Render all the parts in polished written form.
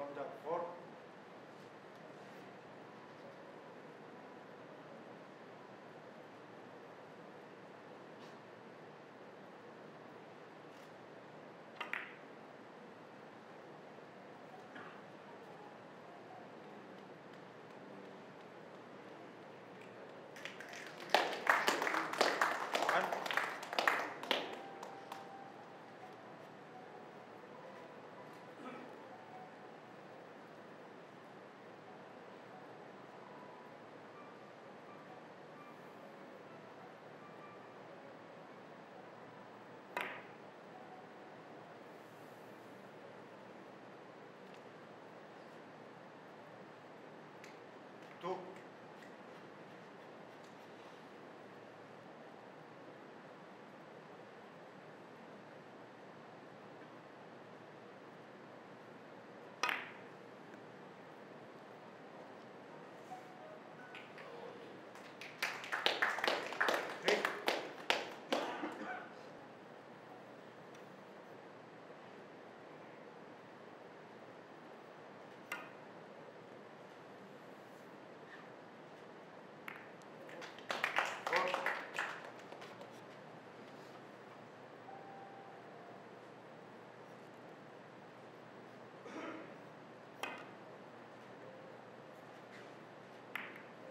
contact fork. Two.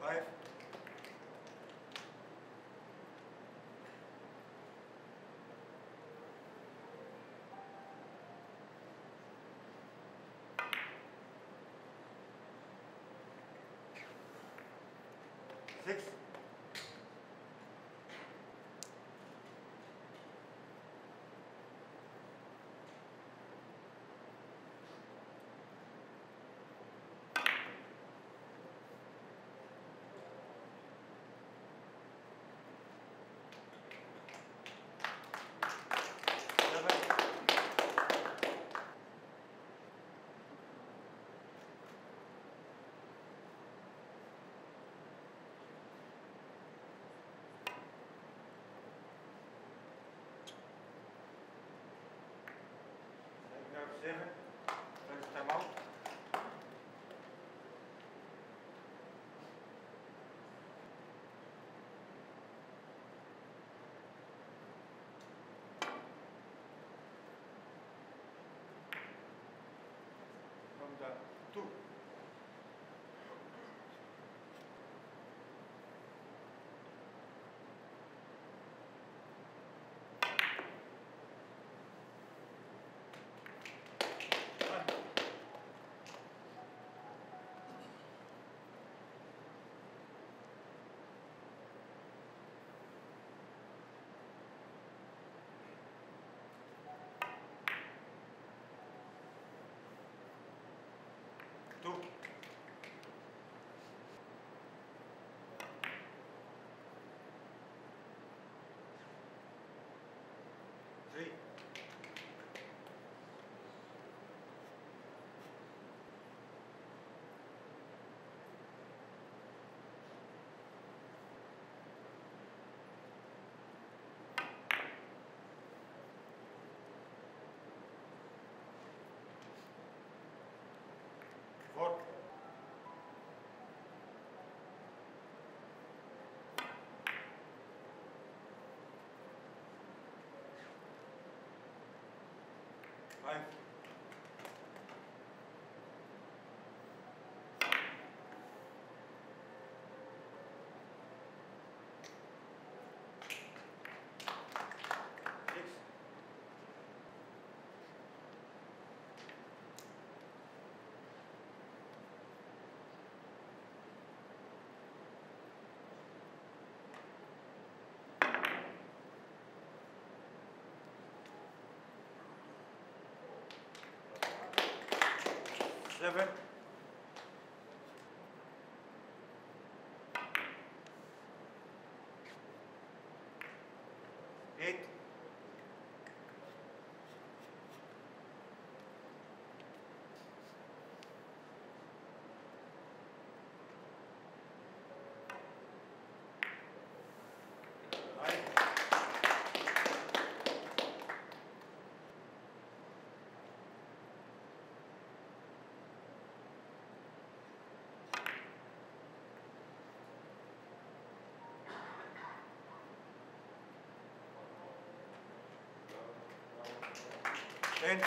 Five. Six. Seven, first time out. From the two. Two. Three. Five. Seven. Eight. And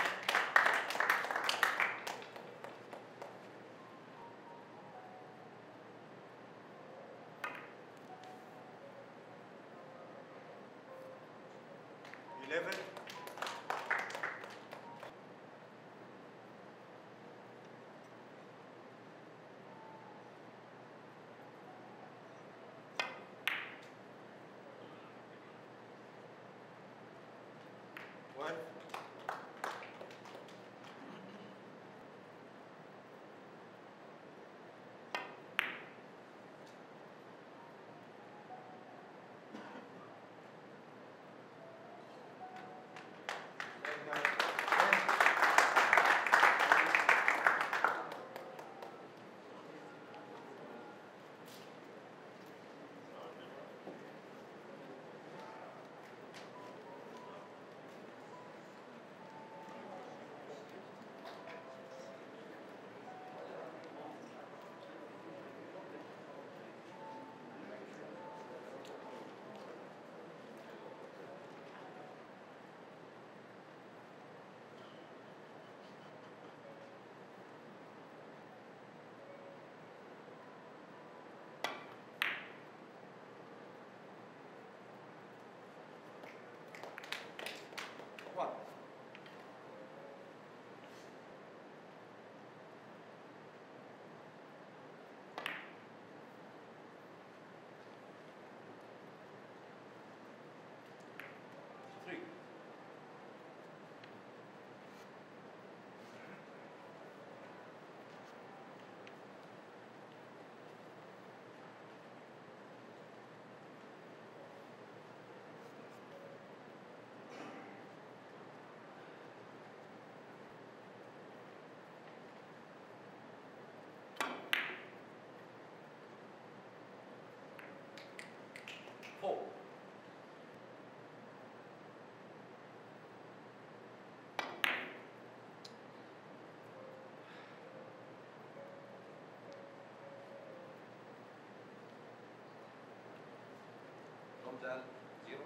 that zero.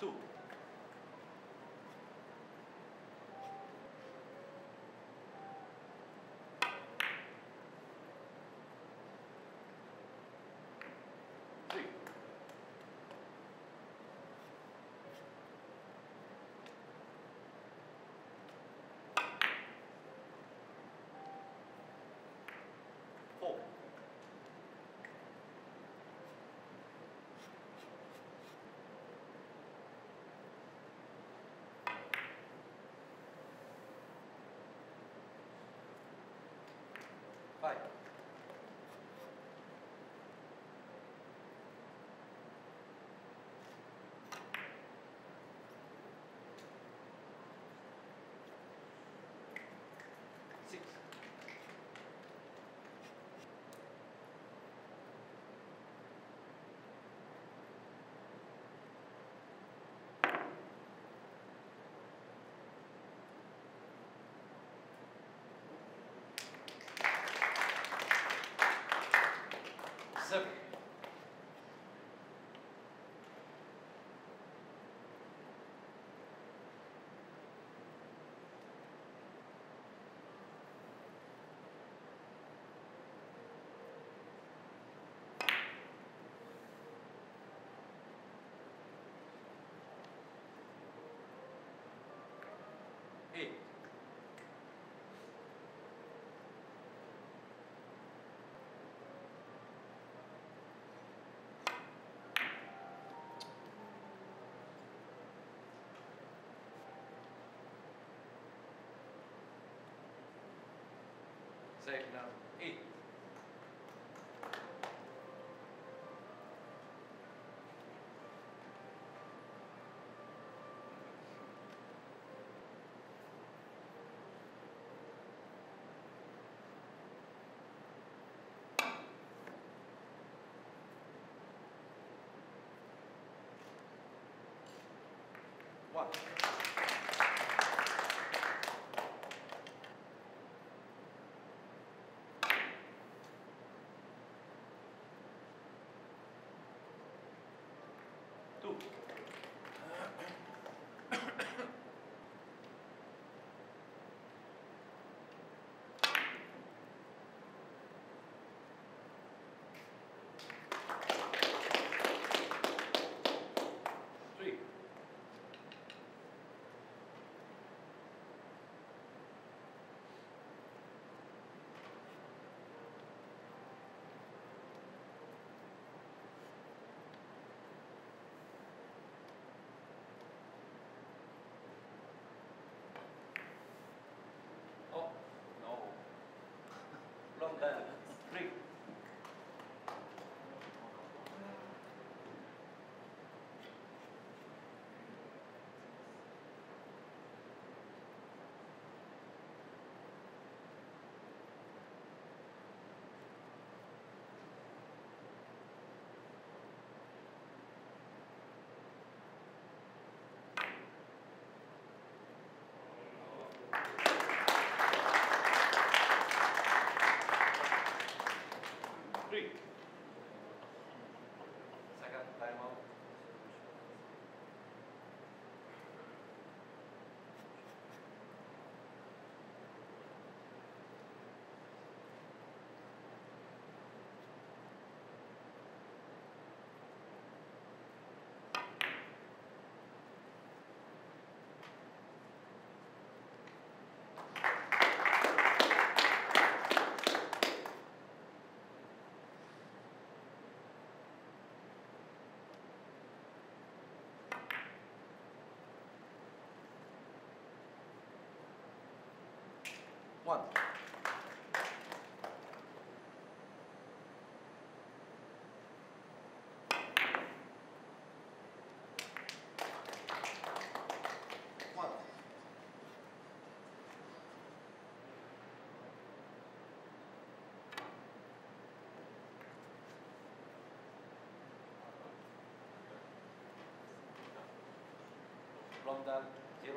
Two. Three. Four. Six. Seven. Say now, eight. of the spring. One. From the zero.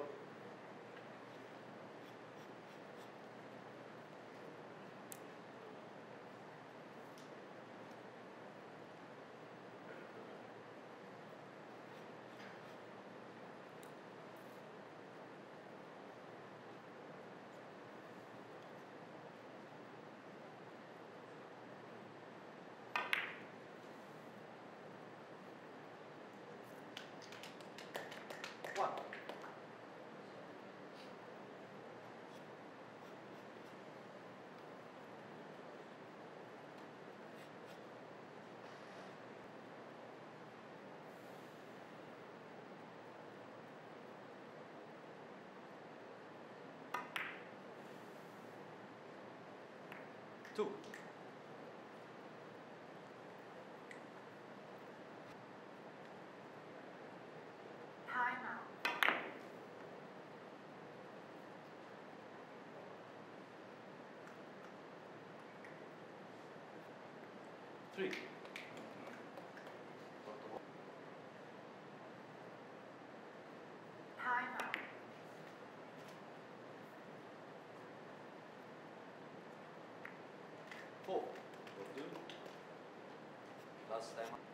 Two. Three. Last time.